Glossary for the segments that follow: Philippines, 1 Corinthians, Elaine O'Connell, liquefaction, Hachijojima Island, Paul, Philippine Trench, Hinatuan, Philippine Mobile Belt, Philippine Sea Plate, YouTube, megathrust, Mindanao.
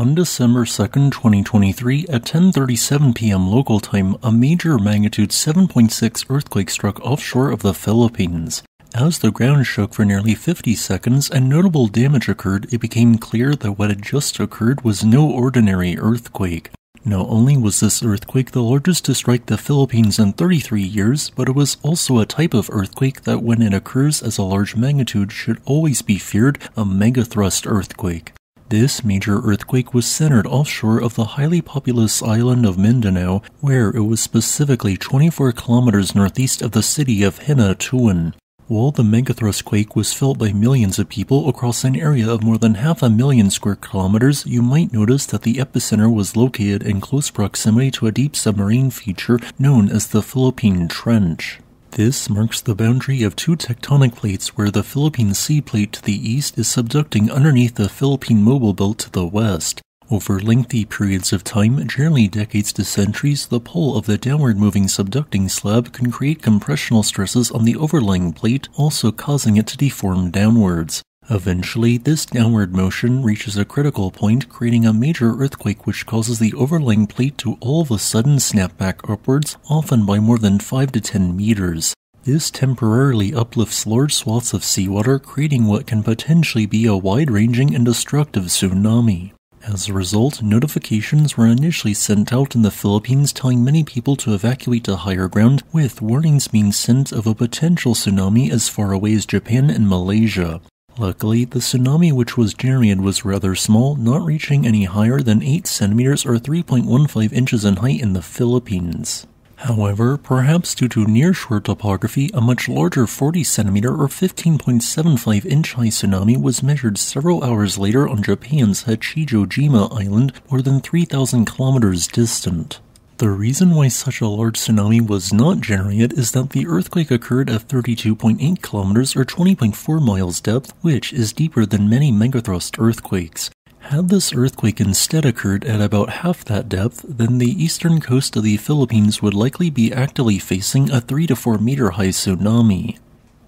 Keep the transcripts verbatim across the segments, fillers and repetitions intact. On December second, twenty twenty-three, at ten thirty-seven p m local time, a major magnitude seven point six earthquake struck offshore of the Philippines. As the ground shook for nearly fifty seconds and notable damage occurred, it became clear that what had just occurred was no ordinary earthquake. Not only was this earthquake the largest to strike the Philippines in thirty-three years, but it was also a type of earthquake that when it occurs as a large magnitude should always be feared, a megathrust earthquake. This major earthquake was centered offshore of the highly populous island of Mindanao, where it was specifically twenty-four kilometers northeast of the city of Hinatuan. While the megathrust quake was felt by millions of people across an area of more than half a million square kilometers, you might notice that the epicenter was located in close proximity to a deep submarine feature known as the Philippine Trench. This marks the boundary of two tectonic plates where the Philippine Sea Plate to the east is subducting underneath the Philippine Mobile Belt to the west. Over lengthy periods of time, generally decades to centuries, the pull of the downward-moving subducting slab can create compressional stresses on the overlying plate, also causing it to deform downwards. Eventually, this downward motion reaches a critical point, creating a major earthquake which causes the overlying plate to all of a sudden snap back upwards, often by more than five to ten meters. This temporarily uplifts large swaths of seawater, creating what can potentially be a wide-ranging and destructive tsunami. As a result, notifications were initially sent out in the Philippines telling many people to evacuate to higher ground, with warnings being sent of a potential tsunami as far away as Japan and Malaysia. Luckily, the tsunami which was generated was rather small, not reaching any higher than eight centimeters or three point one five inches in height in the Philippines. However, perhaps due to nearshore topography, a much larger forty centimeter or fifteen point seven five inch high tsunami was measured several hours later on Japan's Hachijojima Island, more than three thousand kilometers distant. The reason why such a large tsunami was not generated is that the earthquake occurred at thirty-two point eight kilometers or twenty point four miles depth, which is deeper than many megathrust earthquakes. Had this earthquake instead occurred at about half that depth, then the eastern coast of the Philippines would likely be actively facing a three to four meter high tsunami.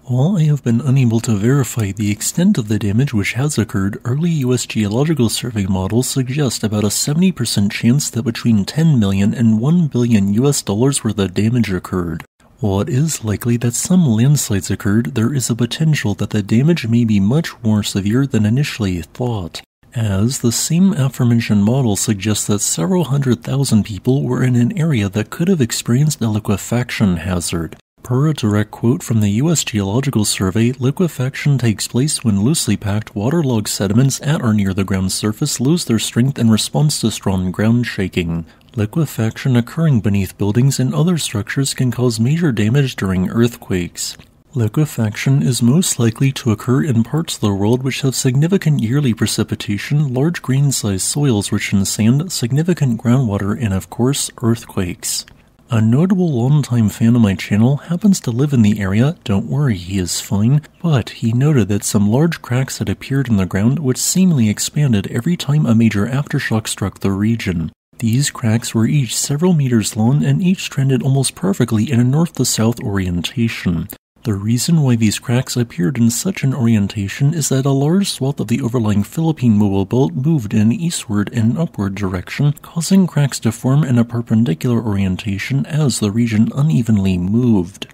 While I have been unable to verify the extent of the damage which has occurred, early U S Geological Survey models suggest about a seventy percent chance that between ten million and one billion U S dollars worth of damage occurred. While it is likely that some landslides occurred, there is a potential that the damage may be much more severe than initially thought, as the same aforementioned model suggests that several hundred thousand people were in an area that could have experienced a liquefaction hazard. Per a direct quote from the U S Geological Survey, liquefaction takes place when loosely packed, waterlogged sediments at or near the ground surface lose their strength in response to strong ground shaking. Liquefaction occurring beneath buildings and other structures can cause major damage during earthquakes. Liquefaction is most likely to occur in parts of the world which have significant yearly precipitation, large grain-sized soils rich in sand, significant groundwater, and of course, earthquakes. A notable longtime fan of my channel happens to live in the area, don't worry, he is fine, but he noted that some large cracks had appeared in the ground which seemingly expanded every time a major aftershock struck the region. These cracks were each several meters long and each trended almost perfectly in a north-to-south orientation. The reason why these cracks appeared in such an orientation is that a large swath of the overlying Philippine Mobile Belt moved in an eastward and upward direction, causing cracks to form in a perpendicular orientation as the region unevenly moved.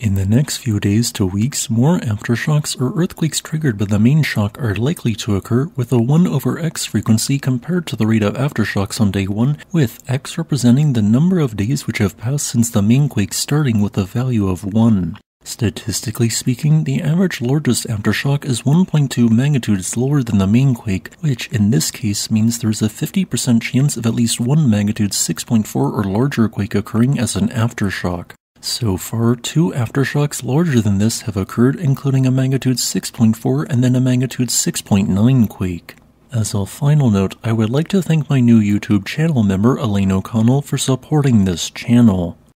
In the next few days to weeks, more aftershocks or earthquakes triggered by the main shock are likely to occur, with a one over x frequency compared to the rate of aftershocks on day one, with x representing the number of days which have passed since the main quake starting with a value of one. Statistically speaking, the average largest aftershock is one point two magnitudes lower than the main quake, which in this case means there is a fifty percent chance of at least one magnitude six point four or larger quake occurring as an aftershock. So far, two aftershocks larger than this have occurred, including a magnitude six point four and then a magnitude six point nine quake. As a final note, I would like to thank my new YouTube channel member, Elaine O'Connell, for supporting this channel.